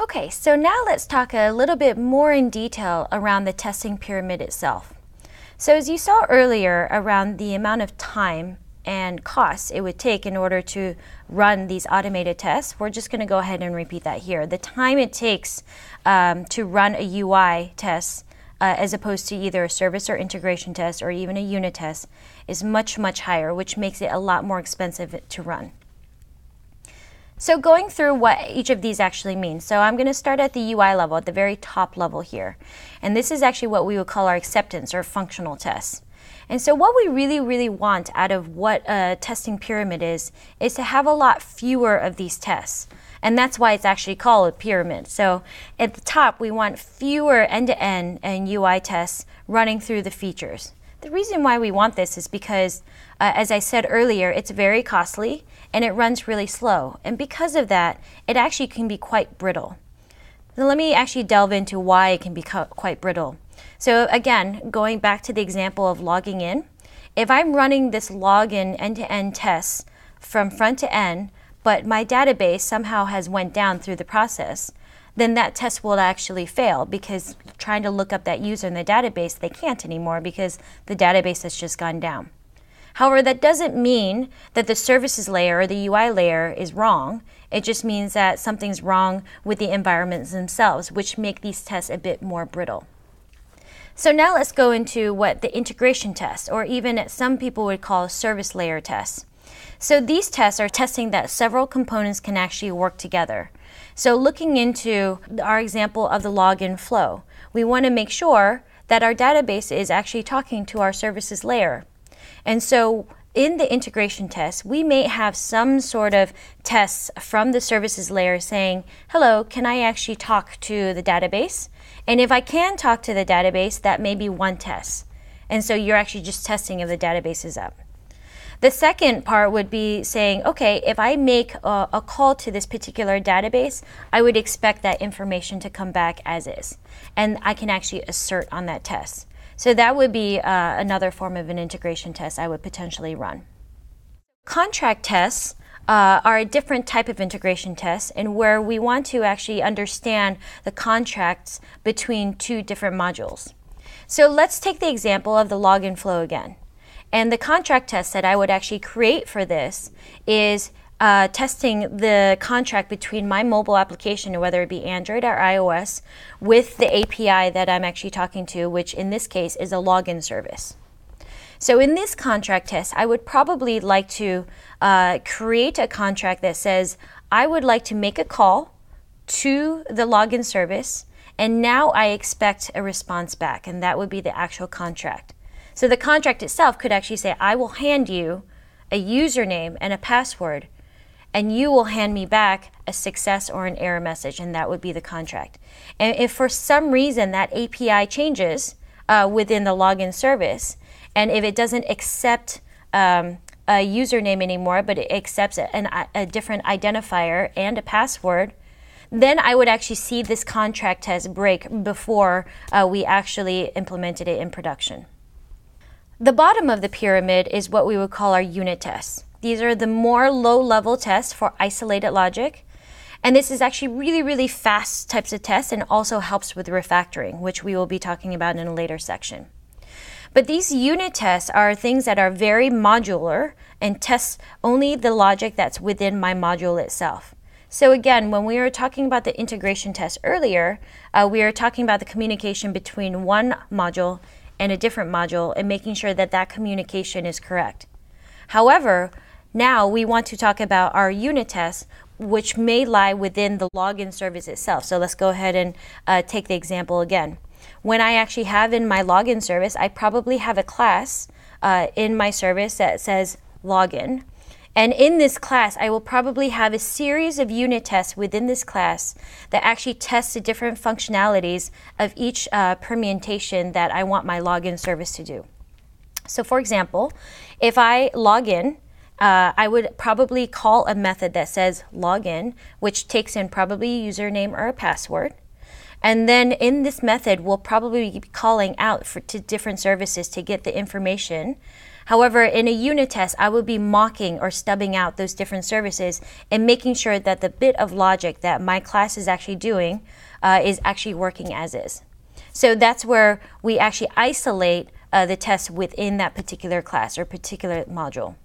Okay, so now let's talk a little bit more in detail around the testing pyramid itself. So as you saw earlier around the amount of time and costs it would take in order to run these automated tests, we're just going to go ahead and repeat that here. The time it takes to run a UI test as opposed to either a service or integration test or even a unit test is much, much higher, which makes it a lot more expensive to run. So going through what each of these actually means. So I'm going to start at the UI level, at the very top level here. And this is actually what we would call our acceptance or functional tests. And so what we really, really want out of what a testing pyramid is to have a lot fewer of these tests. And that's why it's actually called a pyramid. So at the top, we want fewer end-to-end and UI tests running through the features. The reason why we want this is because, as I said earlier, it's very costly and it runs really slow. And because of that, it actually can be quite brittle. Now, let me actually delve into why it can be quite brittle. So again, going back to the example of logging in, if I'm running this login end-to-end test from front to end, but my database somehow has went down through the process, then that test will actually fail because trying to look up that user in the database, they can't anymore because the database has just gone down. However, that doesn't mean that the services layer or the UI layer is wrong. It just means that something's wrong with the environments themselves, which make these tests a bit more brittle. So now let's go into what the integration test, or even some people would call service layer tests. So these tests are testing that several components can actually work together. So looking into our example of the login flow, we want to make sure that our database is actually talking to our services layer. And so in the integration test, we may have some sort of tests from the services layer saying, hello, can I actually talk to the database? And if I can talk to the database, that may be one test. And so you're actually just testing if the database is up. The second part would be saying, okay, if I make a call to this particular database, I would expect that information to come back as is. And I can actually assert on that test. So that would be another form of an integration test I would potentially run. Contract tests are a different type of integration test, and where we want to actually understand the contracts between two different modules. So let's take the example of the login flow again. And the contract test that I would actually create for this is testing the contract between my mobile application, whether it be Android or iOS, with the API that I'm actually talking to, which in this case is a login service. So in this contract test, I would probably like to create a contract that says, I would like to make a call to the login service, and now I expect a response back, and that would be the actual contract. So the contract itself could actually say, I will hand you a username and a password, and you will hand me back a success or an error message, and that would be the contract. And if for some reason that API changes within the login service, and if it doesn't accept a username anymore, but it accepts a different identifier and a password, then I would actually see this contract test break before we actually implemented it in production. The bottom of the pyramid is what we would call our unit tests. These are the more low-level tests for isolated logic. And this is actually really, really fast types of tests and also helps with refactoring, which we will be talking about in a later section. But these unit tests are things that are very modular and test only the logic that's within my module itself. So again, when we were talking about the integration test earlier, we were talking about the communication between one module and a different module and making sure that that communication is correct. However, now we want to talk about our unit tests, which may lie within the login service itself. So let's go ahead and take the example again. When I actually have in my login service, I probably have a class in my service that says login. And in this class, I will probably have a series of unit tests within this class that actually test the different functionalities of each permutation that I want my login service to do. So for example, if I log in, I would probably call a method that says login, which takes in probably a username or a password. And then in this method, we'll probably be calling out to different services to get the information. However, in a unit test, I would be mocking or stubbing out those different services and making sure that the bit of logic that my class is actually doing is actually working as is. So that's where we actually isolate the test within that particular class or particular module.